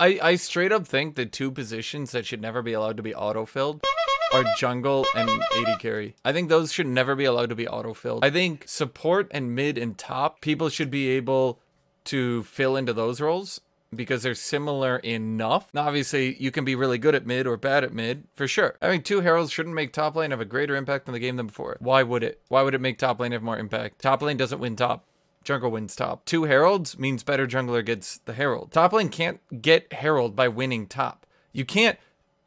I straight up think the two positions that should never be allowed to be auto-filled are jungle and AD carry. I think those should never be allowed to be auto-filled. I think support and mid and top, people should be able to fill into those roles because they're similar enough. Now, obviously, you can be really good at mid or bad at mid, for sure. I mean, two heralds shouldn't make top lane have a greater impact on the game than before. Why would it? Why would it make top lane have more impact? Top lane doesn't win top. Jungle wins top. Two heralds means better jungler gets the herald. Top lane can't get herald by winning top. You can't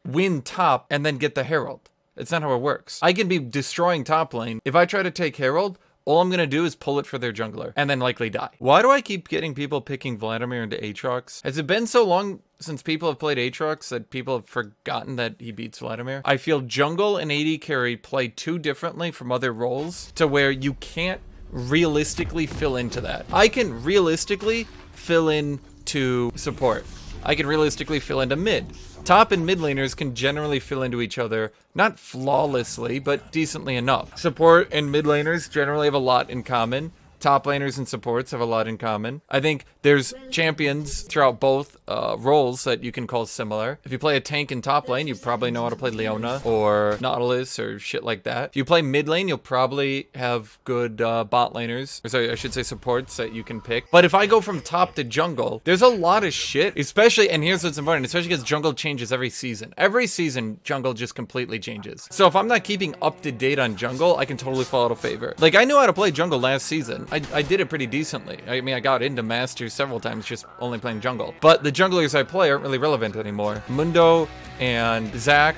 win top and then get the herald. It's not how it works. I can be destroying top lane. If I try to take herald, all I'm going to do is pull it for their jungler and then likely die. Why do I keep getting people picking Vladimir into Aatrox? Has it been so long since people have played Aatrox that people have forgotten that he beats Vladimir? I feel jungle and AD carry play too differently from other roles to where you can't realistically fill into that. I can realistically fill in to support. I can realistically fill into mid. Top and mid laners can generally fill into each other, not flawlessly, but decently enough. Support and mid laners generally have a lot in common. Top laners and supports have a lot in common. I think there's champions throughout both roles that you can call similar. If you play a tank in top lane, you probably know how to play Leona or Nautilus or shit like that. If you play mid lane, you'll probably have good bot laners, or sorry, I should say supports that you can pick. But if I go from top to jungle, there's a lot of shit, especially, and here's what's important, especially because jungle changes every season. Every season, jungle just completely changes. So if I'm not keeping up to date on jungle, I can totally fall out of favor. Like, I knew how to play jungle last season. I did it pretty decently. I mean, I got into Masters several times just only playing jungle. But the junglers I play aren't really relevant anymore. Mundo and Zach,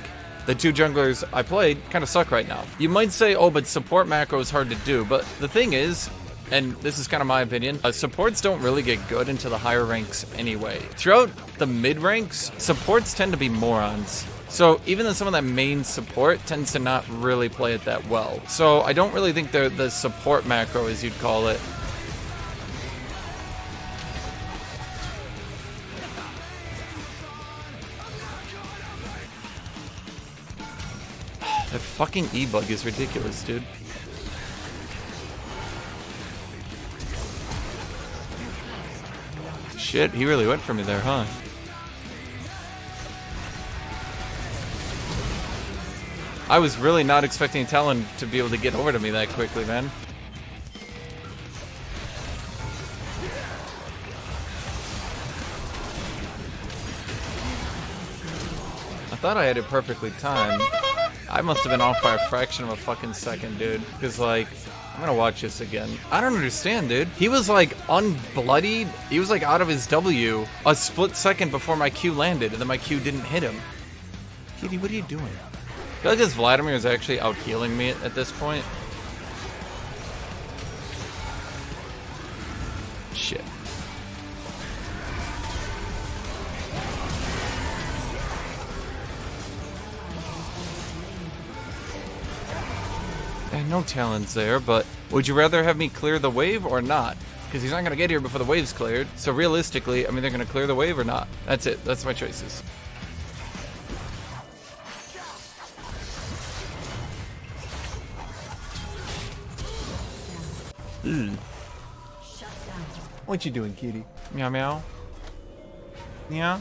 the two junglers I played, kind of suck right now. You might say, oh, but support macro is hard to do. But the thing is, and this is kind of my opinion, supports don't really get good into the higher ranks anyway. Throughout the mid ranks, supports tend to be morons. So even though some of that main support tends to not really play it that well. So I don't really think they're the support macro, as you'd call it. That fucking e-bug is ridiculous, dude. Shit, he really went for me there, huh? I was really not expecting Talon to be able to get over to me that quickly, man. I thought I had it perfectly timed. I must have been off by a fraction of a fucking second, dude. Because, like, I'm gonna watch this again. I don't understand, dude. He was, like, unbloodied. He was, like, out of his W a split second before my Q landed, and then my Q didn't hit him. Kitty, what are you doing? I feel like this Vladimir is actually out healing me at this point. Shit. I know Talon's there, but would you rather have me clear the wave or not? Because he's not going to get here before the wave's cleared. So realistically, I mean, they're going to clear the wave or not. That's it. That's my choices. Mm. What you doing, kitty? Meow meow. Yeah?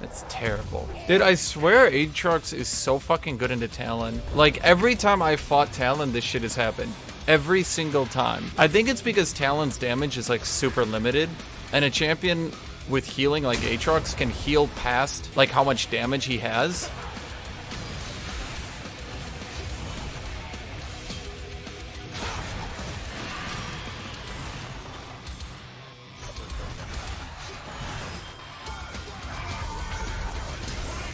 That's terrible. Dude, I swear Aatrox is so fucking good into Talon. Like, every time I fought Talon, this shit has happened. Every single time. I think it's because Talon's damage is, like, super limited. And a champion with healing like Aatrox can heal past, like, how much damage he has.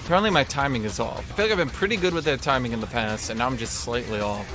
Apparently my timing is off. I feel like I've been pretty good with that timing in the past, and now I'm just slightly off.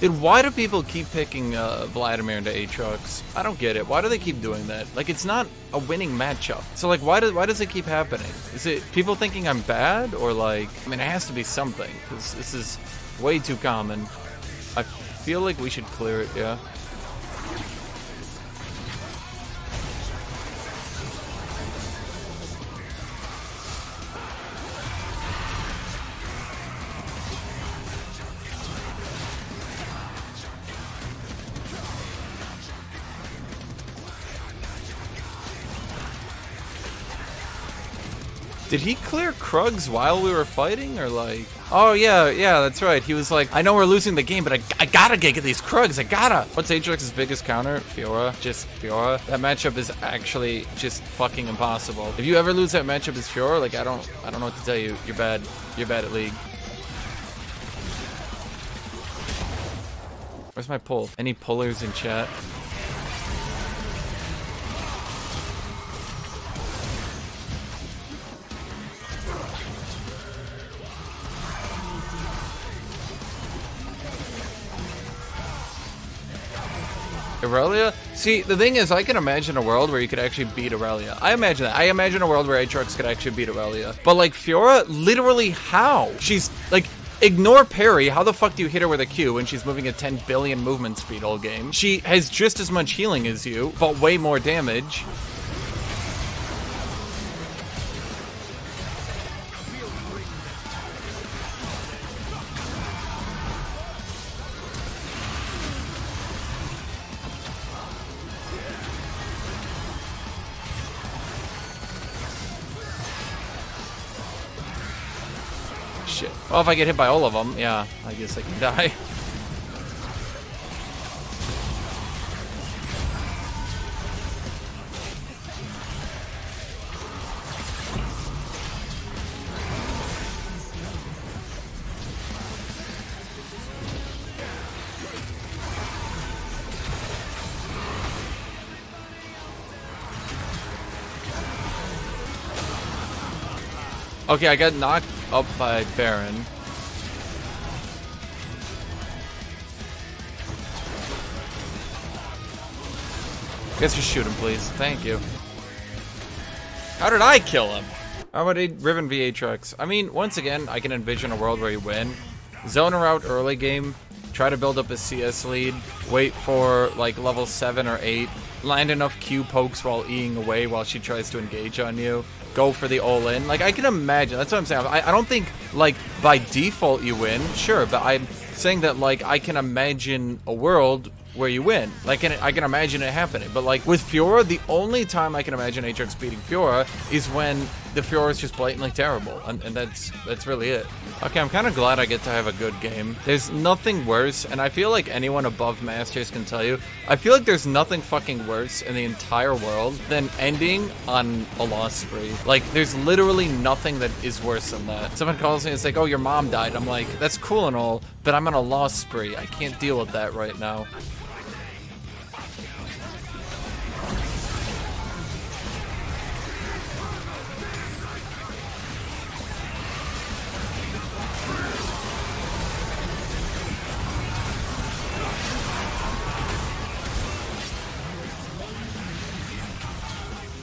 Dude, why do people keep picking Vladimir into Aatrox? I don't get it. Why do they keep doing that? Like, it's not a winning matchup. So, like, why does it keep happening? Is it people thinking I'm bad? Or, like, I mean, it has to be something. Because this is way too common. I feel like we should clear it, yeah. Did he clear Krugs while we were fighting, or like... Oh, yeah, that's right. He was like, I know we're losing the game, but I gotta get these Krugs, I gotta! What's Aatrox's biggest counter? Fiora. Just Fiora. That matchup is actually just fucking impossible. If you ever lose that matchup as Fiora, like, I don't know what to tell you. You're bad. You're bad at League. Where's my pull? Any pullers in chat? Irelia? See, the thing is, I can imagine a world where you could actually beat Irelia. I imagine that. I imagine a world where Aatrox could actually beat Irelia. But, like, Fiora? Literally how? She's, like... Ignore parry, how the fuck do you hit her with a Q when she's moving at 10 billion movement speed all game? She has just as much healing as you, but way more damage. Shit. Well, if I get hit by all of them, yeah, I guess I can die. Okay, I got knocked up by Baron. Guess you shoot him, please. Thank you. How did I kill him? How about Riven v Aatrox? I mean, once again, I can envision a world where you win. Zone her out early game. Try to build up a CS lead. Wait for, like, level 7 or 8. Land enough Q pokes while E-ing away while she tries to engage on you. Go for the all-in. Like, I can imagine. That's what I'm saying. I don't think, like, by default you win. Sure, but I'm saying that, like, I can imagine a world where you win. Like, I can imagine it happening. But, like, with Fiora, the only time I can imagine Aatrox beating Fiora is when the Fiora is just blatantly terrible. And that's really it. Okay, I'm kind of glad I get to have a good game. There's nothing worse, and I feel like anyone above Masters can tell you, I feel like there's nothing fucking worse in the entire world than ending on a loss spree. Like, there's literally nothing that is worse than that. Someone calls me and it's like, oh, your mom died. I'm like, that's cool and all, but I'm on a loss spree. I can't deal with that right now.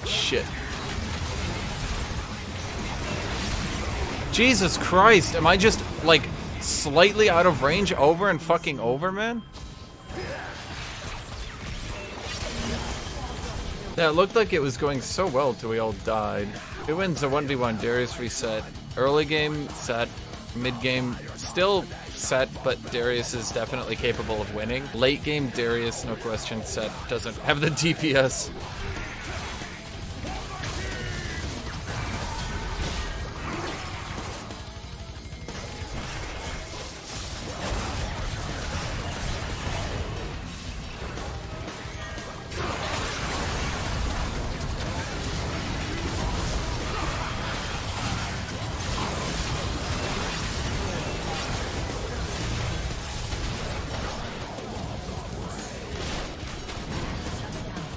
Shit. Jesus Christ, am I just, like, slightly out of range over and fucking over, man? That looked like it was going so well till we all died. Who wins the 1v1? Darius reset. Early game, set. Mid game, still set, but Darius is definitely capable of winning. Late game, Darius, no question, set. Doesn't have the DPS.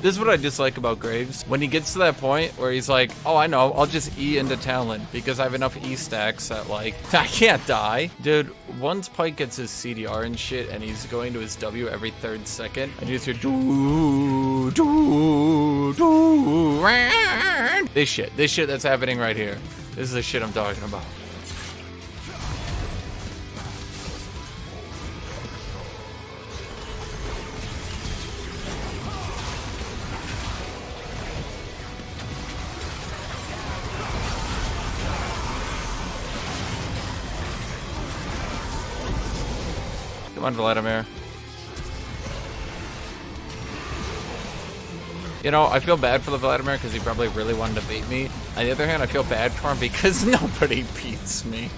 This is what I dislike about Graves. When he gets to that point where he's like, oh, I know, I'll just E into Talon because I have enough E stacks that, like, I can't die. Dude, once Pyke gets his CDR and shit and he's going to his W every 3rd second, I just hear doo, doo, doo, ran. This shit that's happening right here. This is the shit I'm talking about. Come on, Vladimir. You know, I feel bad for the Vladimir because he probably really wanted to beat me. On the other hand, I feel bad for him because nobody beats me.